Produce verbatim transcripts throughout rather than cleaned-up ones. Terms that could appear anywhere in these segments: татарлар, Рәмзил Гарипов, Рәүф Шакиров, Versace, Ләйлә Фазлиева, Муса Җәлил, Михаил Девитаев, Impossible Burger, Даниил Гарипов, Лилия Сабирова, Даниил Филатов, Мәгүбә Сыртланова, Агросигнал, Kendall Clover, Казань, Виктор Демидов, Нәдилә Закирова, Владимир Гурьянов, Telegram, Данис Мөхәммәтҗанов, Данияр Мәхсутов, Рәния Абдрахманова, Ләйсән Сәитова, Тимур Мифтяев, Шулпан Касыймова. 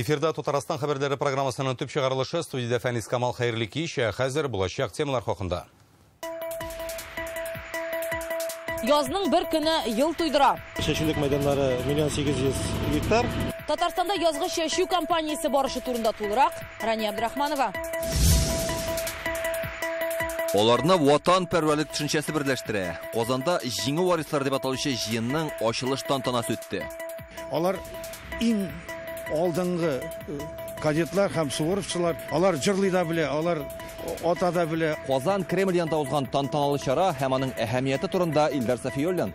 Эфирда Татарстан хабарлары программасының төп чыгарылышы, студияда Фәнис Камал, хәерле кич. Хәзер булачак темалар хакында. Язның бер көне ел туйдыра. Шәчелек мәйданнары миллион сигез йөз гектар. Татарстанда язгы шәчү компаниясе барышы турында тулырак Рәния Абдрахманова. Оларны ватан пәрвәлек төшенчәсе берләштерә. Казанда җиңү варислары дип аталучы җыенның ачылыш тантанасы үтте. Алар иң алдынгы кадетлар һәм суворовчылар, алар җырлый да белә, алар ата да белә. Казан Кремль янында узган тантаналы чара һәм аның әһәмияте турында Илдар Сафиолиан.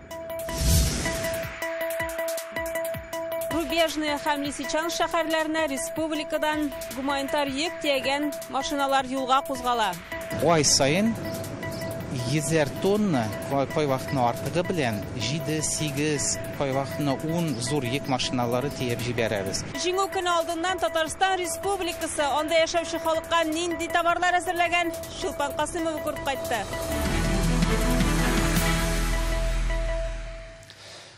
Рубежные һәм Лисичан шәһәрләренә республикадан гуманитар йөк тиягән машиналар юлга кузгала. Ай сайын йөз тонна, кай вакытны артыгы белән җиде сигез, кай вакытны ун зур йөк машиналары тиеп җибәрәбез. Җиңү көне алдыннан Татарстан Республикасы анда яшәүче халыкка нинди товарлар әзерләгән Шулпан Касыймова күреп кайтты.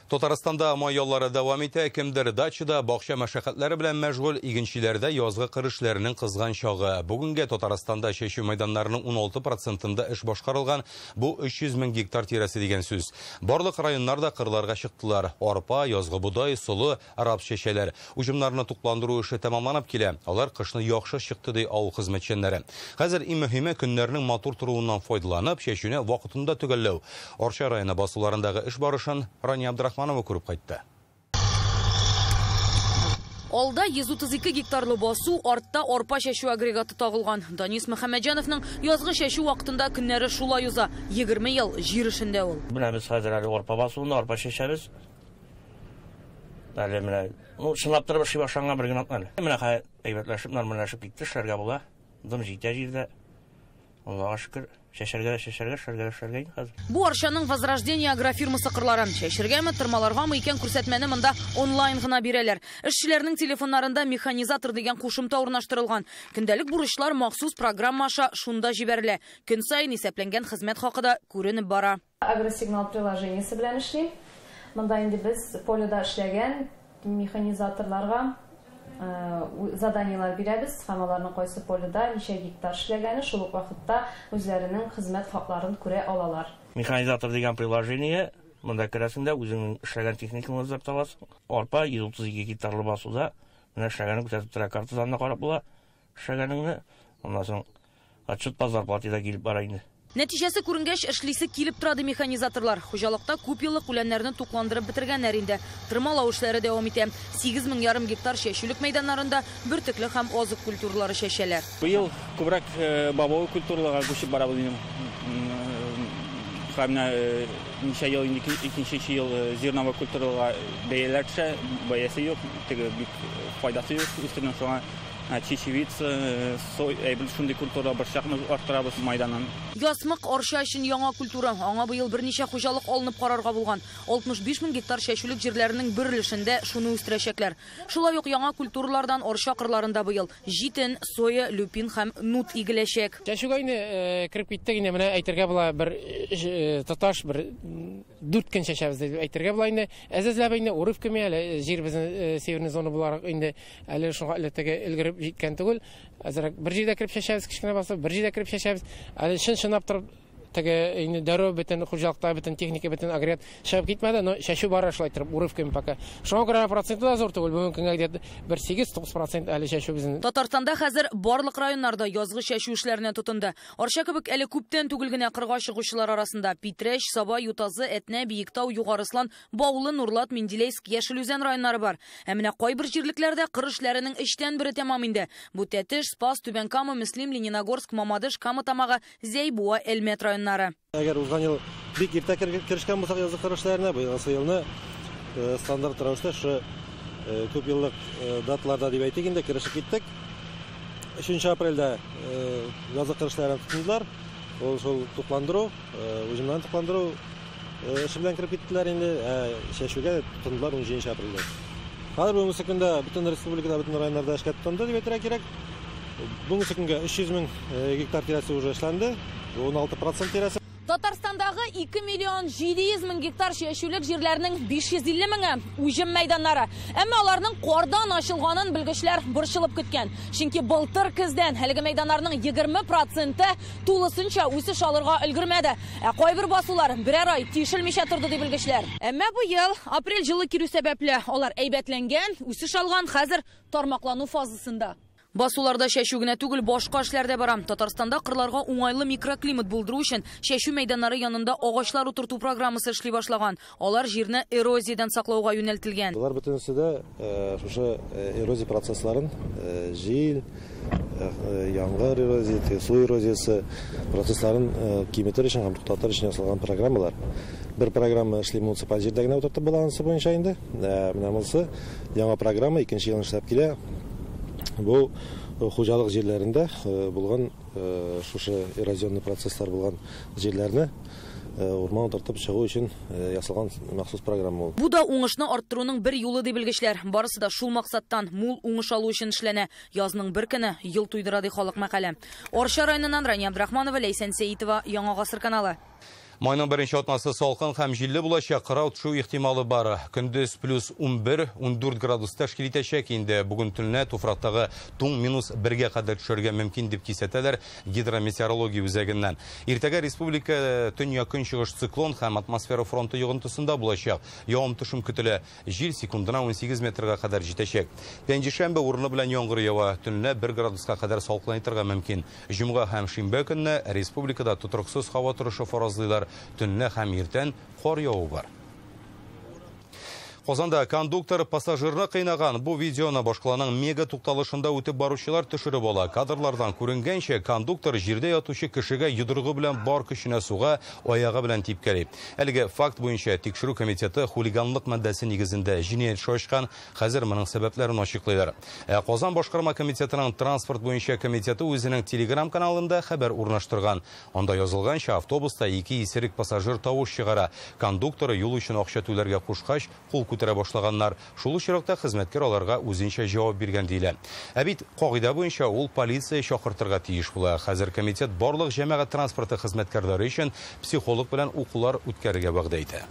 Татарстанда май яллары дәвам итә, кемдер дачада, бакча мәшәкатьләре белән мәшгуль, игенчеләрдә язгы кырышларының кызган чагы. Бүгенгә Татарстанда чәчү мәйданнарының уналты процентында эш башкарылган, бу өч йөз мең гектар тирәсе дигән сүз. Барлык районнарда кырларга чыктылар. Арпа, язгы будай, солы, арап чәчәләр. Уҗымнарны тукландыру эше тәмамланып килә. Алар кышны яхшы чыкты ди авыл хезмәтчәннәре. Хәзер иң мөһиме көннәрнең матур торуыннан файдаланып, чәчүне вакытында төгәлләү. Арча районы басуларындагы эш барышын Рәния Абдрахманова күреп кайтты. Алда йөз утыз ике гектарлы басу, артта арпа шәшү агрегаты тагылган. Данис Мөхәммәтҗановның язгы шәшү вакытында көннәре шулай уза. егерме ел җир эшендә ул. Менә без хәзер әле арпа басуны, арпа шәшәбез. Әле менә, ну, чынлап торып ши башлаган бер генә атмады. Менә хәй әйбәтләшеп, нормальләшеп китте, эшләргә була. Дым җитә җирдә. Аллаһка шөкер. Шәшәргә, шәшәргә, шәргә, шәргә инде. Бу Аршаның Возрождение агрофирмасы кырлары. Шәшәргәме, тормаларгамы икән күрсәтмәне монда онлайн гына бирәләр. Эшчеләрнең телефоннарында механизатор дигән кушымта урнаштырылган. Көндәлек бурычлар махсус программаша шунда җибәрелә. Көн саен исәпләнгән хезмәт хакы да күренеп бара. Агросигнал приложениесе белән эшлим. Монда инде без поледа эшләгән механизаторларга заданиелар бирәбез, һәм аларның кайсы поледа ничә гектар эшләгәне, шул ук вакытта үзләренең хезмәт хакларын күрә алалар. Механизатор дигән приложение, монда керәсең дә үзеңнең эшләгән техниканы үзләп табасың. Арпа йөз утыз ике гектарлы басуда, менә эшләгәнне күрсәтеп тора, картадан карап була, эшләгәнеңне, моннан соң отчет по зарплате да килеп бара инде. Нәтиҗәсе күренгәч, эшлисе килеп торады механизаторлар. Хуҗалыкта күп еллык үләннәрне тукландырып бетергәннәр инде. Тырмалау эшләре дәвам итә. сигез мең ярым гектар шәчүлек мәйданнарында бөртекле һәм азык культуралары шәчәләр. Быел күбрәк бабовый культураларга күчеп барабыз инде. Һәм ничә ел инде, икенче ел зерновая культураларга бәяләр төшә, бәясе юк, теге бик файдасы юк, үстеннән соң чечевица, сой, әйбел шундый культура барчакны арттырабыз майданнан. Ясмык арча өчен яңа культура. Аңа быел берничә хуҗалык алынып карарга булган. алтмыш биш мең гектар шәчүлек җирләренең берлешендә шуны үстерәчәкләр. Шулай ук яңа культуралардан арча кырларында быел җитен, соя, люпин һәм нут игеләчәк. Чәчүгә инде кирип киттек инде, менә әйтергә була бер таташ бер дүрт көн чәчәбез дип әйтергә була инде. Әзәзләп инде урып кеме әле җиребезнең северный зона буларак инде әле шуңа әлләтәгә элгәр җиткән түгел. Әзерәк бер җирдә кирип чәчәбез, кичкенә басып, бер җирдә кирип чәчәбез. Әле чын-чынлап торып, теге инде дәрә бетен, хуҗалыкта бетен, техника бетен, агрегат чыгып китмәде, но чәчү бара шулай торып, урывкым пока. Шуңа күрә проценты да зур түгел. Бүгенге дә бер сигез-тугыз процент әле чәчү безнең. Татарстанда хәзер барлык районнарда язгы чәчү эшләренә тотынды. Арча кебек әле күптән түгел генә кырга чыгучылар арасында Питрәч, Саба, Ютазы, Әтнә, Биектау, Югарыслан, Баулы, Нурлат, Менделейск, Яшелүзән районнары бар. Ә менә кайбер җирлекләрдә кыр эшләренең эштән бере тәмам инде. Бу Тәтеш, Спас, Түбән Кама, Мөслим, Лениногорск, Мамадыш, Каматамага, Зәйбуа, Әлмәт районнары. Әгәр узган ел бик иртә керешкән булсак язгы кырышларына, быелгы елны стандарт рәвештә шу күп еллык датларда дип әйтик инде керешеп киттек. өченче апрельдә язгы кырышларын тотындылар. Ул шул тупландыру, уҗымнан тупландыру эше белән кирип киттеләр инде. Чәчүгә тотындылар унҗиденче апрельдә. Хәзер бүгенге көндә бөтен республикада, бөтен районнарда эшкә тотынды дип әйтергә кирәк. Бүгенге көнгә өч йөз мең гектар тирәсе уже эшләнде. уналты процент тирәсе. Татарстандағы екі миллион жеті жүз мың гектар шешулік жерлерінің бес жүз елу мыңы уйжім мәйданнары. Әмі аларның қордан ашылғанын білгішлер бұршылып күткен. Шынки былтыр кізден әлгі мәйданарының жиырма проценті тулысынша өсі шалырға үлгірмеді. Қой бір басулар бірер ай тешілмеше тұрды де білгішлер. Әмі бұ ел апрель жылы керу сәбәплі олар әйбәтленген, өсі шалған қазір тармақлану фазысында. Басуларда шәшу генә түгел, башка эшләр дә бара. Татарстанда кырларга уңайлы микроклимат булдыру өчен шәшу мәйданнары янында агачлар утырту программасы эшли башлаган. Алар җирне эрозиядан саклауга юнәлтелгән. Алар бөтенсендә шушы эрозия процессларын, җил, яңгыр эрозиясе, су эрозиясе процессларын киметер өчен һәм туктатыр өчен ясалган программалар. Бер программа эшли муниципаль җирдә генә утыртып балансы буенча инде. Менә монысы яңа программа икенче елны эшләп килә. Бұл құжалық жерлерінде болған шушы эрозионный процесстар болған жерлеріне урман тартып шығу үшін ясалған мақсус программа болды. Бұ да оңышны арттыруның бір юлы деп білгішлер. Барысы да шул мақсаттан мол оңыш алу үшін ішләне. Язның бір күні ел туйдырады халық мәқәле. Орша районынан Рәния Абдрахманова, Ләйсән Сәитова, Яңа ғасыр каналы. Майның бірінші атмасы салқын һәм жилі булачак, қырау түшу ихтималы бары. Күндіз плюс он бер он дүрт градуста шкіл итәчәк инде. Бүгін түнне туфрақтағы тун минус бірге қадыр түшерге мөмкин деп кисәтәләр гидрометеорология үзәгеннән. Иртәгә республика төнья көнчыгыш циклон һәм атмосфера фронты йогынтысында булачак. Явым төшүм көтелә, жел секундына он сигез метрга кадәр җитәчәк. Пәнҗешәмбе урыны белән яңгыр ява, төнне бір градуска кадәр салкынайтырга мөмкин. Җомга һәм шимбә көнне республикада тотрыксыз һава торышы фаразлыйлар. Төнне һәм иртән қор яуы бар. Казанда кондуктор пассажирны қыйнаған. Бу видеоны башкаланың мега тукталышында өтіп баручылар төшіріп ала. Кадрлардан күренгенше, кондуктор жерде ятучы кешегә йодрыгы белән бар көченә суга, аяғы белән типкәли. Әлеге факт буенча тикшерү комитеты хулиганлык мәддәсе нигезендә җинаять шашкан, хәзер моның сәбәпләрен ачыклыйлар. Казан башкарма комитетының транспорт буенча комитеты үзенең Telegram каналында хәбәр урнаштырган. Анда язылганча, автобуста ике исерек пассажир тавыш чыгара. Кондукторы юл өчен акча түләргә кушкач, кул көтәрә башлаганнар. Шул чиракта хезмәткәр аларга үзенчә җавап биргән диелә. Ә бит кагыйдә буенча ул полиция чакыртырга тиеш була. Хәзер комитет барлык җәмәгать транспорты хезмәткәрләре өчен психолог белән укулар үткәрергә вәгъдә итә.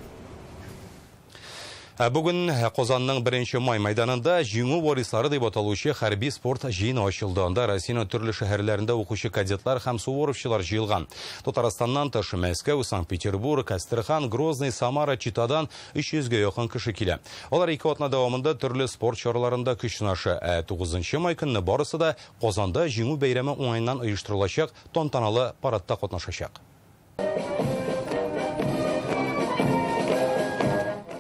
Бүген Казанның беренче май мәйданында җиңү варислары дип аталучы хәрби спорт җыены ачылды. Анда Россиянең төрле шәһәрләрендә укучы кадетлар һәм суворовчылар җыелган. Татарстаннан тыш Мәскәү, Санкт-Петербург, Әстерхан, Грозный, Самара, Читадан өч йөзгә якын кеше килә. Алар ике атна дәвамында төрле спорт чараларында көч сынашы. тугызынчы май көнне барысы да Казанда җиңү бәйрәме уңайыннан оештырылачак, тантаналы парадта катнашачак.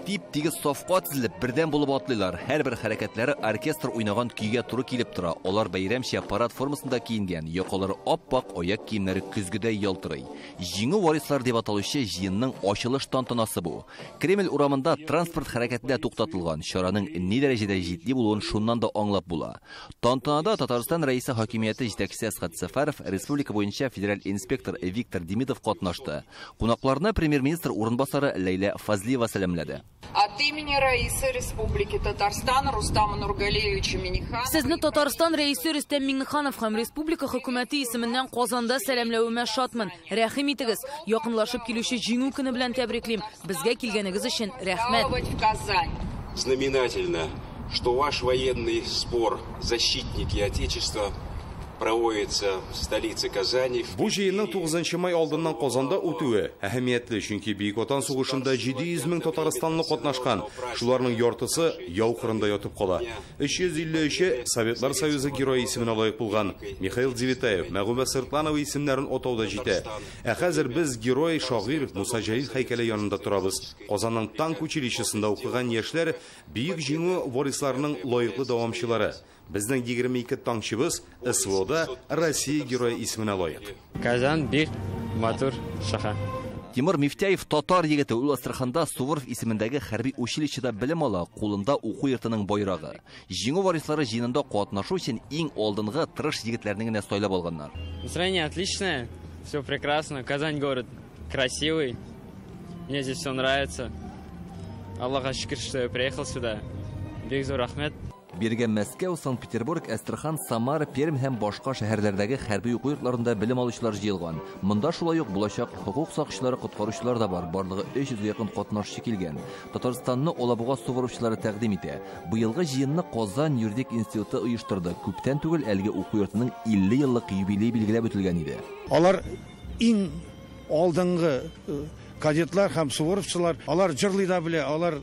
Тип-тигез сафка тезелеп, бердән булып атлыйлар. Һәрбер хәрәкәтләре оркестр уйнаган көйгә туры килеп тора. Алар бәйрәмчә парад формасында киенгән, якалары ап-ак, аяк киемнәре көзгедәй ялтырый. Җиңү варислар дип аталучы җыенның ачылыш тантанасы бу. Кремль урамында транспорт хәрәкәтендә туктатылган. Чараның ни дәрәҗәдә җитди булуын шуннан да аңлап була. Тантанада Татарстан рәисе хакимияте җитәкчесе Әсхәт Сәфәров, республика буенча федераль инспектор Виктор Демидов катнашты. Кунакларны премьер-министр урынбасары Ләйлә Фазлиева сәламләде. От имени рәисе Республики Татарстан Рустама Нургалиевича Миниханова. Сезне Татарстан рәисе Рустам Миниханов һәм республика хөкүмәте исеменнән Казанда сәламләвемә шатмын. Рәхим итегез. Якынлашып килүче җиңү көне белән тәбриклим. Безгә килгәнегез өчен рәхмәт. Знаменательно, что ваш военный спор «Защитники Отечества» проводится в столице Казани. Бу җыенның тугызынчы май алдыннан Казанда үтүе әһәмиятле, чөнки Бөек Ватан сугышында җиде йөз мең татарстанлы катнашкан. Шуларның яртысы яу кырында ятып кала. өч йөз илле өче Советлар Союзы герое исеменә лаек булган. Михаил Девитаев, Мәгүбә Сыртланова исемнәрен атауда җитә. Ә хәзер без герой шагыйр Муса Җәлил һәйкәле янында торабыз. Казанның танк училищесында укыган яшьләр бөек җиңү варисларының лаеклы дәвамчылары. Безнең егерме ике танкчыбыз СВОда Россия герое исеменә лаек. Казан бик матур шәһәр. Тимур Мифтяев татар егете, ул Астраханда Суворов исемендәге хәрби училищеда белем ала, кулында уку йортының байрагы. Җиңү варислары җыенында катнашу өчен иң алдынгы тырыш егетләрнең генә сайлап алганнар. Настроение отличное, все прекрасно. Казань город красивый. Мне здесь все нравится. Аллаха шүкр, что я приехал сюда. Бик зур рәхмәт. Биргән Мәскәү, Санкт-Петербург, Әстерхан, Самар, Пермь һәм башка шәһәрләрдәге хәрби уку йортларында белем алучылар җыелган. Монда шулай ук булачак хукук сакчылары, коткаручылар да бар. Барлыгы өч йөзгә якын катнашчы килгән. Татарстанны Алабуга суворучылары тәкъдим итә. Быелгы җыенны Казан юридик институты оештырды. Күптән түгел әлеге уку йортының илле еллык юбилей билгеләп үтелгән иде. Алар иң алдынгы кадетлар һәм суворовчылар, алар җырлый да белә, алар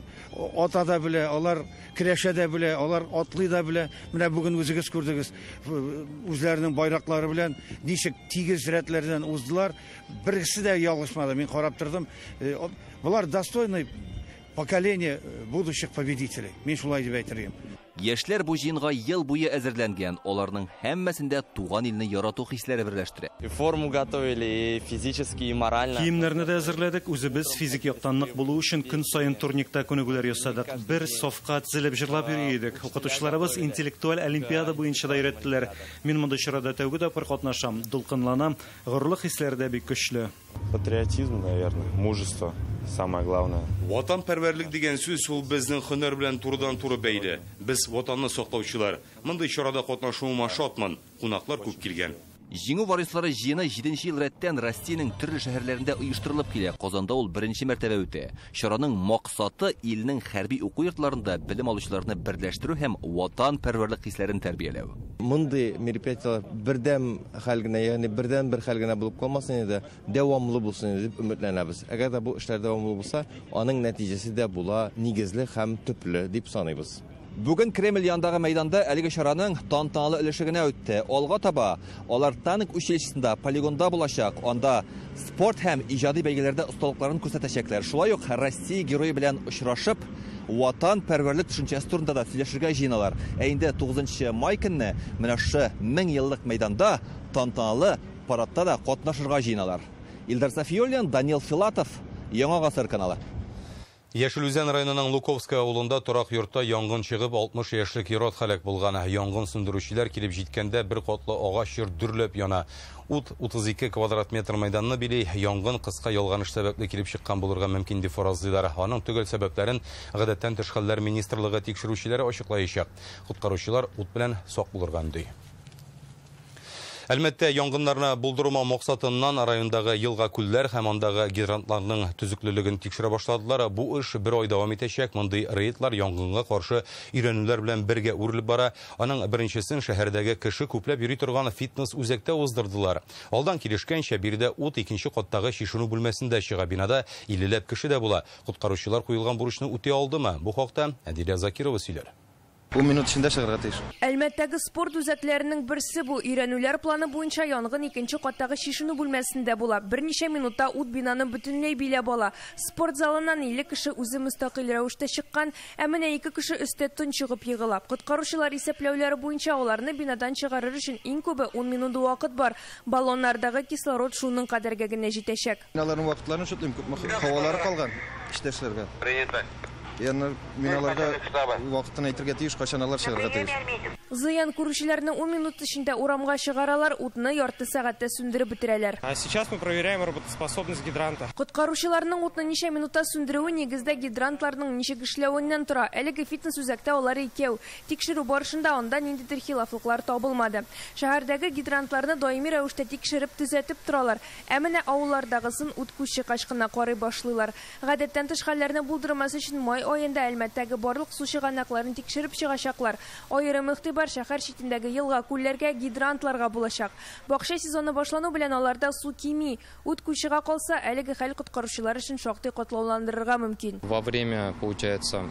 ата да белә, алар кирәшә дә белә, алар атлый да белә. Менә бүген үзегез күрдегез, үзләренең байраклары белән ничек тигез рәтләрдән уздылар. Берсе дә ялгышмады. Мин карап тордым. Булар достойный поколение будущих победителей. Мин шулай дип әйтергәм. Яшьләр бу җыенга ел буе әзерләнгән, аларның һәммәсендә туган илне ярату хисләре берләштерә. Форму готовили физически и морально. Киемнәрне дә әзерләдек, үзебез физик яктан нык булу өчен көн саен турникта күнегүләр ясадык. Бер сафка тезелеп җырлап йөридек. Укытучыларыбыз интеллектуаль олимпиада буенча да өйрәттеләр. Мин монда чарада тәүге тапкыр катнашам, дулкынланам, горурлык хисләре дә бик көчле. Патриотизм, наверное, мужество самое главное. Ватанпәрвәрлек дигән сүз ул безнең һөнәр белән турыдан-туры бәйле. Ватанны саклаучылар. Мондай чарада катнашуыма шатман. Кунаклар күп килгән. Җиңү варислары җыены җиденче ел рәттән Россиянең төрле шәһәрләрендә оештырылып килә. Казанда ул беренче мәртәбә үтә. Чараның максаты илнең хәрби уку йортларында белем алучыларны берләштерү һәм ватанпәрвәрлек хисләрен тәрбияләү. Мондай мероприятиялар бердәм хәл генә, ягъни бердән бер хәл генә булып калмасын иде, дәвамлы булсын дип өметләнәбез. Әгәр дә бу эшләр дәвамлы булса, аның нәтиҗәсе дә була, нигезле һәм төпле дип саныйбыз. Бүген Кремль яндагы мәйданда әлеге чараның тантаналы өлешегенә үтте. Алга таба алар танк училищесында полигонда булачак. Анда спорт һәм иҗади бәйгеләрдә осталыкларын күрсәтәчәкләр. Шулай ук Россия герое белән очрашып, ватанпәрвәрлек төшенчәсе турында да сөйләшергә җыеналар. Ә инде тугызынчы май көнне менә шу мең еллык мәйданда тантаналы парадта да катнашырга җыеналар. Илдар Сафиолиан, Даниил Филатов, Яңа Гасыр каналы. Яшелүзән районының Луковская авылында торак йортта янгын чыгып, алтмыш яшьлек ират һәлак булган. Янгын сүндерүчеләр килеп җиткәндә бер катлы агач йорт дөрләп яна. Ут утыз ике квадрат метр мәйданны били, янгын кыска ялганыш сәбәпле килеп чыккан булырга мөмкин дип фаразлыйлар. Аның төгәл сәбәпләрен гадәттән тыш хәлләр министрлыгы тикшерүчеләре ачыклаячак. Куткаручылар ут белән сак булырга өндәй. Әлмәттә янгыннарны булдырма максатыннан райондагы елга күлләр һәм андагы гидрантларның төзеклелеген тикшерә башладылар. Бу эш бер ай дәвам итәчәк. Мондый рейдлар янгынга каршы өйрәнүләр белән бергә үрелеп бара. Аның беренчесен шәһәрдәге кеше күпләп йөри торган фитнес үзәктә уздырдылар. Алдан килешкәнчә бирдә ут икенче каттагы шишенү бүлмәсендә чыга. Бинада иллеләп кеше дә була. Куткаручылар куелган бурычны үтә алдымы? Бу хакта Әдилә Закирова сөйләр. Әлмәттәге спорт үзәкләренең берсе бу. Өйрәнүләр планы буенча янгын икенче каттагы шишенү бүлмәсендә була. Берничә минутта ут бинаны бөтенләй биләп ала. Спорт залыннан илле кеше үзе мөстәкыйль рәвештә чыккан, ә менә ике кеше өстә тончыгып егыла. Коткаручылар исәпләүләре буенча аларны бинадан чыгарыр өчен иң күбе ун минут вакыт бар. Баллоннардагы кислород шуның кадәргә генә җитәчәк. Аларның вакытларын шутлым күпме һавалары калган эшләшләргә. Зыян күрүчеләрне ун минут эчендә урамга чыгаралар, утны ярты сәгатьтә сүндереп бетерәләр. Коткаручыларның утны ничә минутта сүндерүе нигездә гидрантларның ничек эшләвеннән тора. Әлеге фитнес үзәктә алар икәү. Тикшерү барышында анда ниндидер хилафлыклар табылмады. Шәһәрдәге гидрантларны даими рәвештә тикшереп төзәтеп торалар. Ә менә авыллардагысын ут күче качкына карый башлыйлар. Гадәттән тыш хәлләрне булдырмас өчен май айында Әлмәттәге барлык су чыганакларын тикшереп чыгачаклар. Айрым игътибар шәһәр читендәге елга күлләргә, гидрантларга булачак. Бакча сезоны башлану белән аларда су кими. Ут күчегә калса, әлеге хәл коткаручылар өчен шактый катлауландырырга мөмкин. Во время, получается,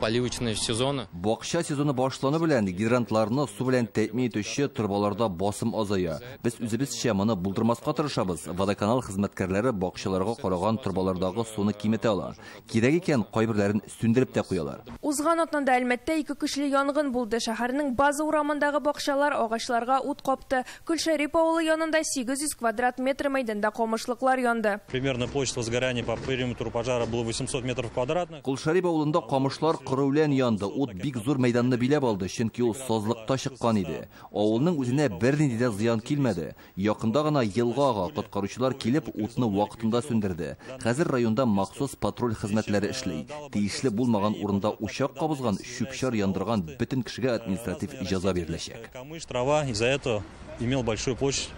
поливочная сезона. Бакча сезоны башлану белән гидрантларны су белән тәэмин итүче торбаларда басым азая. Без үзебезчә моны булдырмаска тырышабыз. Водоканал хезмәткәрләре бакчаларга караган торбалардагы суны киметә ала. Кирәк икән кайберләрен сүндереп тә куялар. Узган атнада Әлмәттә ике көчле янгын булды. Шәһәрнең база урамындагы бакчалар агачларга ут капты. Күлшәрип авылы янында сигез йөз квадрат метр мәйданда камышлыклар янды. Примерно площадь возгорания по периметру пожара было восемьсот метров квадратных. Күлшәрип авылында камышлар Құрылен янды от бик зор мейданны билеп алды, чөнки ул сазлыкта чыккан иде. Авылның үзенә бернинди дә зыян килмәде. Якында гына елгага коткаручылар килеп утны вакытында сүндерде. Хәзер районда махсус патруль хезмәтләре эшли. Тиешле булмаган урында учак кабызган, шүпшар яндырган бөтен кешегә административ җәза биреләчәк. Камыш трава из-за этого имел большую площадь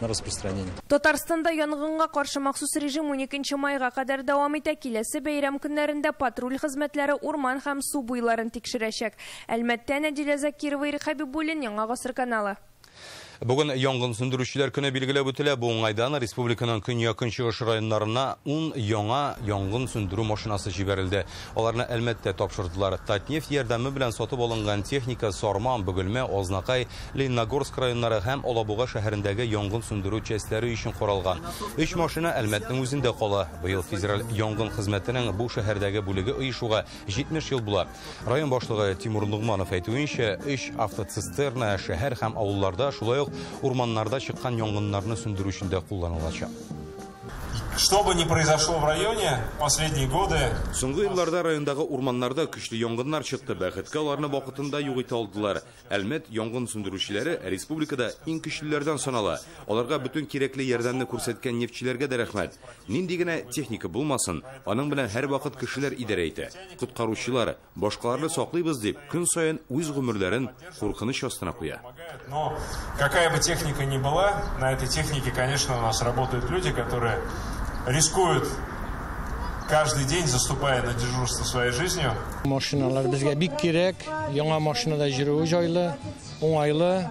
на распространение. Татарстанда янгынга каршы махсус режим уникенче майга кадәр дәвам итә. Киләсе бәйрәм көннәрендә патруль хезмәтләре урман һәм су буйларын тикшерәчәк. Әлмәттә Нәдилә Закирова, Хәбибуллин, Яңа Гасыр каналы. Бүген янгын сүндерүчеләр көне билгеләп үтелә. Бу уңайдан республиканың көньяк-көнчыгыш районнарына ун яңа янгын сүндерү машинасы җибәрелде. Аларны Әлмәттә тапшырдылар. Татнефть ярдәме белән сатып алынган техника Сарман, Бөгелмә, Азнакай, Лениногорск районнары һәм Алабуга шәһәрендәге янгын сүндерү частьләре өчен коралган. Өч машина Әлмәттең үзендә кала. Быел федераль янгын хезмәтенең бу шәһәрдәге бүлеге оешуга җитмеш ел була. Район башлыгы Тимур Нурманов әйтүенчә, өч автоцистерна шәһәр һәм авылларда шулай урманнарда чыккан янгыннарны сүндерү өчен дә кулланылачак. Чтобы не произошло в районе последние годы. Соңгы елларда райондагы урманнарда көчле янгыннар чыкты. Бәхеткә аларны вакытында юк итә алдылар. Әлмәт янгын сүндерүчеләре республикада иң көчлеләрдән санала. Аларга бүтән кирәкле ярдәмне күрсәткән нефтчеләргә дә рәхмәт. Нинди генә техника булмасын, аның белән һәр вакыт кешеләр идарә итә. Коткаручылар башкаларны саклыйбыз дип көн саен үз гомерләрен куркыныч астына куя. Но какая бы техника ни была, на этой технике, конечно, у нас работают люди, которые рискуют каждый день, заступая на дежурство своей жизнью. Машиналар безгә бик кирәк, яңа машинада йөрүе җайлы, уңайлы,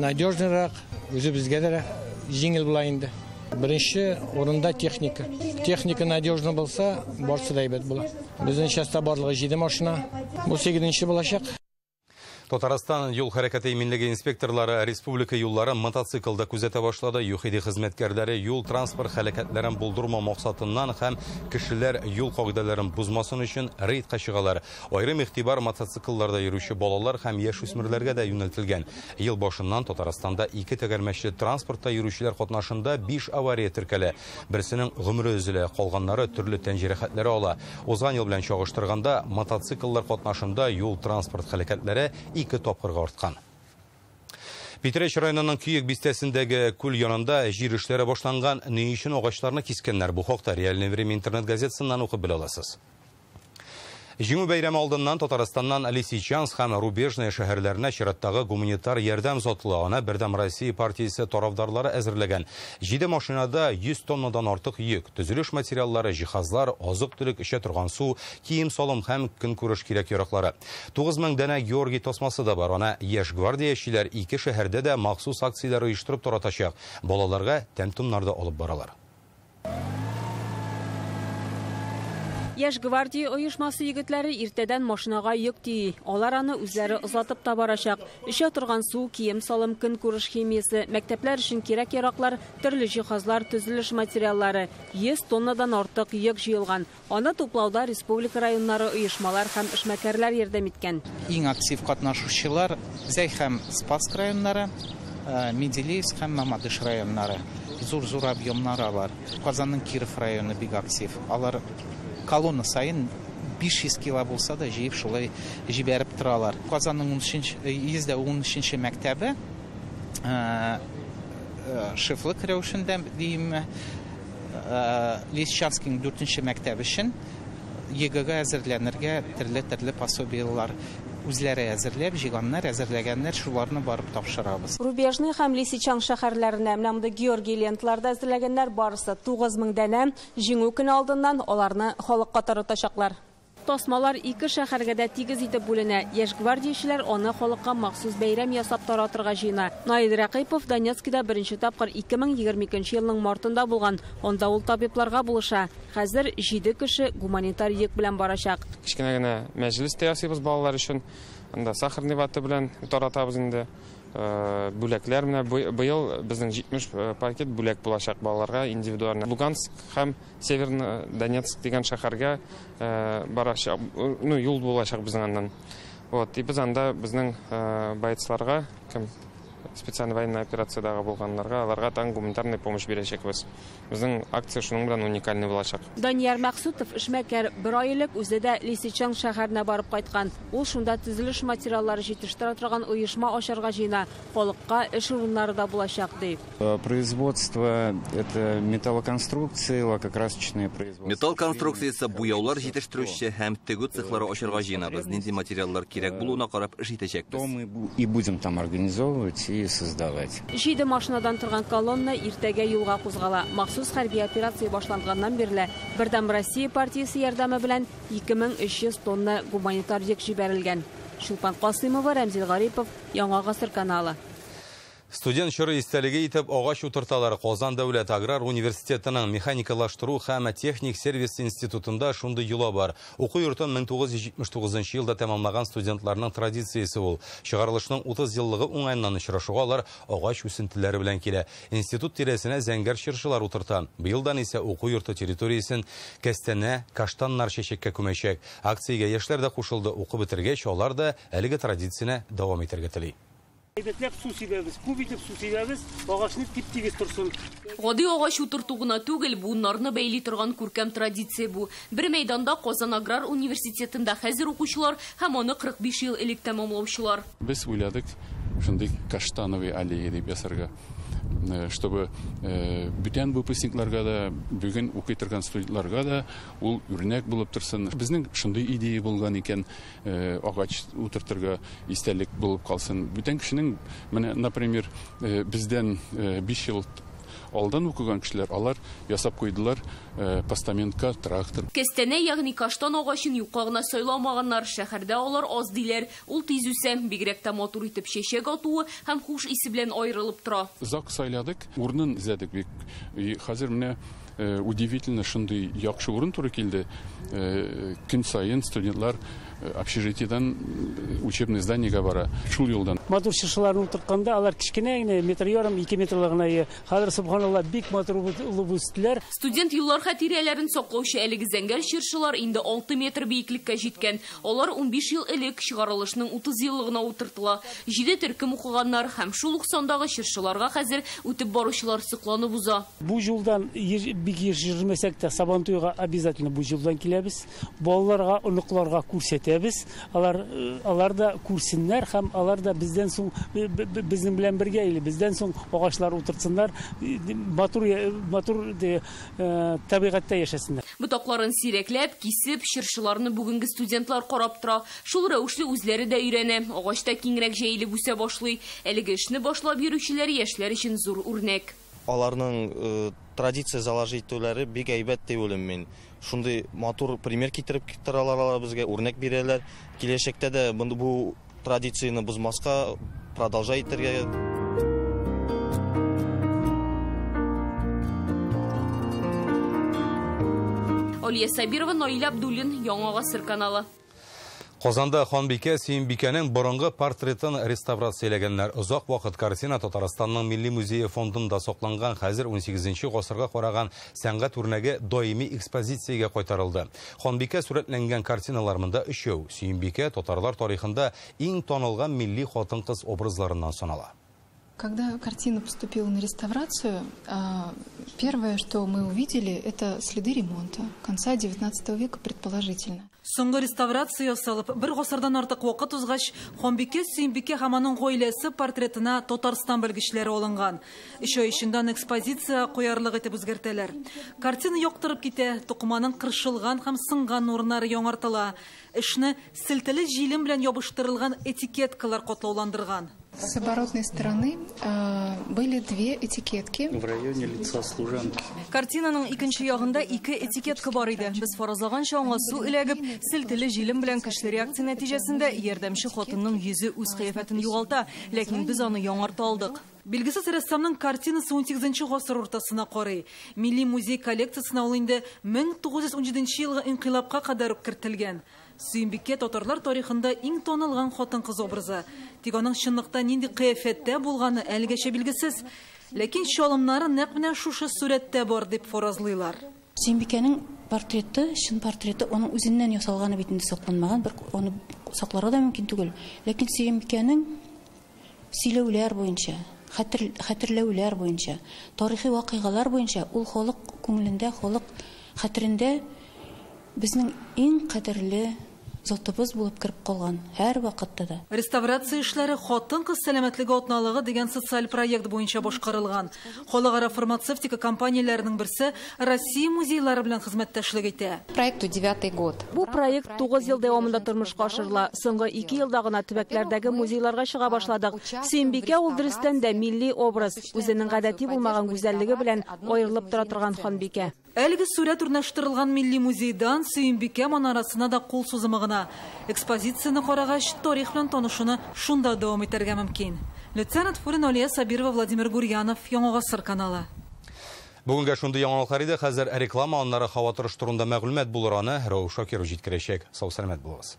надежныйрак, үзе безгә дә җиңел була инде. Беренче орында техника. Техника надежный булса, барсы да әйбәт була. Безнең частта барлыгы җиде машина, бу сигезенче булачак. Татарстан юл хәрәкәте иминлеге инспекторлары республика юллары мотоциклда күзәтә башлады. Юхиди хезмәткәрләре юл транспорт хәрәкәтләрен булдырма максатыннан һәм кешеләр юл кагыйдәләрен бузмасын өчен рейдка чыгалар. Айрым игътибар мотоциклларда йөрүче балалар һәм яшүсмерләргә дә юнәлтелгән. Ел башыннан Татарстанда ике тәгәрмәчле транспортта йөрүчеләр катнашында биш авария теркәлә. Берсенең гомере өзелә, калганнары төрле тән җәрәхәтләре ала. Узган ел белән чагыштырганда мотоцикллар катнашында юл транспорт хәрәкәтләре ике тапкырга арткан. Питрәч районының Күйек бистәсендәге күл янында җир эшләре башланган, ни өчен агачларны кискәннәр? Бу хакта Реальное время интернет газетасыннан укып белә аласыз. Җиңү бәйрәме алдыннан Татарстаннан Лисичанск һәм Рубежное шәһәрләренә чираттагы гуманитар ярдәм сатылагына Бердәм Россия партиясе тарафдарлары әзерләгән. Җиде машинада йөз тоннадан артык йөк, төзелеш материаллары, җиһазлар, азык-төлек, эчә торган су, кием-салым һәм көнкүреш кирәк-яраклары. тугыз мең дәнә Георгий тасмасы да бар. Аны яшь гвардиячеләр ике шәһәрдә дә махсус акцияләр оештырып торатачак. Балаларга тәм-томнарда алып баралар. Яш гвардия оешмасы егетләре иртәдән машинага йөк тии. Алар аны үзләре озатып та барачак. Эчә торган су, кием-салым, көнкүреш химиясе, мәктәпләр өчен кирәк-яраклар, төрле җиһазлар, төзелеш материаллары, йөз тоннадан артык йөк җыелган. Аны туплауда республика районнары оешмалар һәм эшмәкәрләр ярдәм иткән. Иң актив катнашучылар Зәй һәм Спасск районнары, Менделеевск һәм Мамадыш районнары. Зур-зур объемнары бар. Казанның Киров районы бик актив. Алар колонна сайын биш йөз кило булса да җыеп шулай җибәреп торалар. Казанның унөченче мәктәбе шифлы керәү өчен дә диеме, Лисичанскиң дүртенче мәктәбе өчен ЕГЭ-гә әзерләнергә төрле-төрле пособиелар үзләре әзерләп, җыйганнар, әзерләгәннәр, шуларны барып тапшырабыз. Рубежный һәм Лисичанск шәһәрләренә һәм дә Георгий лентларда әзерләгәннәр барысы тугыз мең дәнә. Җиңү көне алдыннан аларны халыкка таратачаклар. Тасмалар ике шәһәргә дә тигез итеп бүленә. Яшь гвардиячеләр аны халыкка махсус бәйрәм ясап таратырга җыена. Даниил Гарипов Донецкида беренче тапкыр ике мең егерме икенче елның мартында булган. Анда ул табибларга булыша. Хәзер җиде кеше гуманитар йөк белән барачак. Кичкенә генә мәҗлес тәясибез балалар өчен. Анда сахарный вата белән таратабыз инде. Бүләкләр менә быел безнең җитмеш пакет бүләк булачак балаларга индивидуаль. Луганск һәм Северный Донецк дигән шәһәргә барачак, ну, юл булачак безнең аннан. Вот, и без анда безнең бойцларга кем специальный военный операция да болғанларға, аларға таң гуманитарный помощь берешекпіз. Біздің акция шуның белән уникальный булачак. Данияр Мәхсутов эшмәкәр бер айлык үзе дә Лисичан шәһәренә барып кайткан. Ул шунда төзелеш материаллары җитештерә торган уешма ашарга җыена, халыкка эш урыннары да булачак ди. Производство это металлоконструкции, лакокрасочные производства. Металл конструкциясы буяулар җитештерүче һәм тегү цехлары ашарга җыена. Без нинди материаллар кирәк булуына карап җитәчәкбез. Мы и будем там организовывать и создавать. Җиде машинадан торган колонна иртәгә юлга кузгала. Махсус хәрби операция башланганнан бирле Бердәм Россия партиясе ярдәме белән ике мең өч йөз тонна гуманитар йөк җибәрелгән. Шулпан Касыймова, Рәмзил Гарипов, Яңа гасыр каналы. Студент чоры истәлеге итеп агач утырталары Казан дәүләт аграр университетының механикалаштыру һәм техник сервис институтында шундый юла бар. Уку йортын мең тугыз йөз җитмеш тугызынчы елда тәмамлаган студентларның традициясе ул. Чыгарылышның утыз еллыгы уңайнан очрашугалар агач үсентеләре белән килә. Институт тирәсенә зәңгәр чыршылар утырта. Быелдан исә уку йорты территориясен кәстәнә, каштаннар чәчәккә күмәчәк. Акциягә яшьләр дә кушылды. Уку бетергәч алар да әлеге традицияне дәвам итәргә тели. Гади агач утырту гына түгел, буыннарны бәйли торган күркәм традиция бу. Бер мәйданда Казан аграр университетында хәзер укучылар һәм аны кырык биш ел элек тәмамлаучылар. Без уйладык шундый каштановый аллея дип ясарга, чтобы бүтән выпускникларга да, бүген укый торган студентларга да ул үрнәк булып торсын. Безнең шундый идея булган икән, агач утыртырга истәлек булып калсын. Бүтән кешенең, менә, например, бездән биш ел алдан укыган кешеләр алар ясап куйдылар постаментка трактор. Кәстәнә, ягъни каштан агачын юкка гына сайламаганнар, шәһәрдә алар аз диләр. Ул тиз үсә, бигрәк тә матур итеп чәчәк атуы һәм хуш исе белән айрылып тора. Озак сайладык, урынын эзләдек бик. Хәзер менә удивительно шундый яхшы урын туры килде. Көн сайын студентлар общежитиедан учебный зданийга бара. Шул юлдан. Матур чыршыларны утыртканда алар кичкенә генә метр ярым, ике метрлык гына. Хәзер субханалла бик матур булып үстеләр. Студент юллар хатирәләрен саклаучы әлеге зәңгәр чыршылар инде алты метр биеклеккә җиткән. Алар унбиш ел элек чыгарылышның утыз еллыгына утыртыла. Җиде төркем укыганнар һәм шул ук сандагы чыршыларга хәзер үтеп баручылар сыкланып уза. Бу юлдан бик җирмәсәк тә Сабантуйга обязательно бу юлдан киләбез. Балаларга, улыкларга күрсәт Без, алар, алар да күрсеннәр һәм алар да бездән соң безнең белән бергә или бездән соң агачлар утыртсыннар, матур матур табигатьтә яшәсеннәр. Ботакларын сирәкләп, кисеп, чыршыларны бүгенге студентлар карап тора. Шул рәвешле үзләре дә өйрәнә. Агачта киңрәк җәелеп үсә башлый. Әлеге эшне башлап йөрүчеләр яшьләр өчен зур үрнәк. Аларның традиция заложитулары бик әйбәт дип уйлыйм мин. Шундый матур пример китереп китералар безгә, үрнәк бирәләр. Киләчәктә дә бу традицияны бозмаска продолжай итәргә. Лилия Сабирова, Наиля Абдуллин, Яңа гасыр каналы. Казанда Ханбикә Сөембикәнең борынгы портретын реставрацияләгәннәр. Озак вакыт картина Татарстанның Милли музее фондында сокланган, хәзер унсигезенче гасырга караган сәнгать үрнәге даими экспозициягә кайтарылды. Ханбикә сурәтләнгән картиналар монда өчәү. Сөембикә татарлар тарихында иң танылган милли хатын-кыз образларыннан санала. Когда картина поступила на реставрацию, первое, что мы увидели, это следы ремонта конца девятнадцатого века, предположительно. Соңгы реставрация ясалып, бер гасырдан артык вакыт узгач, Ханбикә Сөембикә һәм аның гаиләсе портретына Татарстан белгечләре алынган. Еще иченнән экспозиция куярлык итеп үзгәртәләр. Картина яктырып китә, тукыманың кыршылган һәм сынган урыннары яңартыла. Эшне селтәле җилем белән ябыштырылган этикеткалар катлауландырган. С оборотной стороны э, были две этикетки. В районе лица служанки. Картинаның икенче ягында ике этикетка бар иде. Без фаразлаганча аңа су эләгеп, селтәле җилем белән кешеләр реакция нәтиҗәсендә ярдәмче хатынның йөзе үз кыяфәтен югалта, ләкин без аны яңарта алдык. Билгесез рәссамның картинасы унсигезенче гасыр уртасына карый. Милли музей коллекциясына ул инде мең тугыз йөз унҗиденче елгы инкыйлабка кадәр кертелгән. Сөембикә татарлар тарихында иң танылган хатын-кыз образы. Тик аның чынлыкта нинди кыяфәттә булганы әлегәчә билгесез. Ләкин чалымнары нәкъ менә шушы сурәттә бар дип фаразлыйлар. Сөембикәнең портреты, чын портреты, аның үзеннән ясалганы бит инде сакланмаган, бер аны сакларга да мөмкин түгел. Ләкин Сөембикәнең сөйлеулер бойынша, хәтерләүләр бойынша, тарихи вакыйгалар бойынша ул халык күңелендә, халык хәтерендә безнең иң кадерле затыбыз булып кирип калган һәр вакытта да. Реставрация эшләре хатын-кыз сәламәтлеге атналыгы дигән социаль проект буенча башкарылган. Халыкара фармацевтика компанияләренең берсе Россия музейлары белән хезмәттәшлек итә. Проекту девятый год. Бу проект тугыз ел дәвамында тормышка ашырыла. Соңгы ике елда гына төбәкләрдәге музейларга чыга башладык. Сөембикә ул дөрестән дә милли образ, үзенең гадәти булмаган гүзәллеге белән аерылып тора торган ханбикә. Әлеге сүрәт урнаштырылган милли музейдан Сөембикә манарасына да кул сузымыгына. Экспозицияны карагач, тарих белән танышуны шунда дәвам итәргә мөмкин. Лейтенант Фурин Лилия Сабирова, Владимир Гурьянов, Яңа Гасыр каналы. Бүгенге шундый яңалыклар иде, хәзер реклама, аннары һава торышы турында мәгълүмат булыраны Рәүф Шакиров җиткерәчәк. Сау-сәламәт булыгыз.